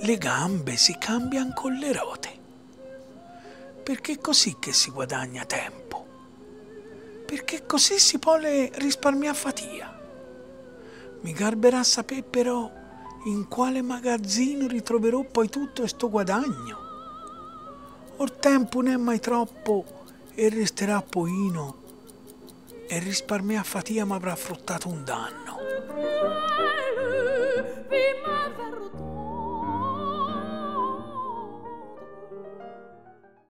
Le gambe si cambiano con le rote, perché è così che si guadagna tempo, perché così si può risparmiare fatica. Mi garberà sapere però in quale magazzino ritroverò poi tutto questo guadagno. Or tempo non è mai troppo e resterà poino, e risparmiare fatica mi avrà fruttato un danno.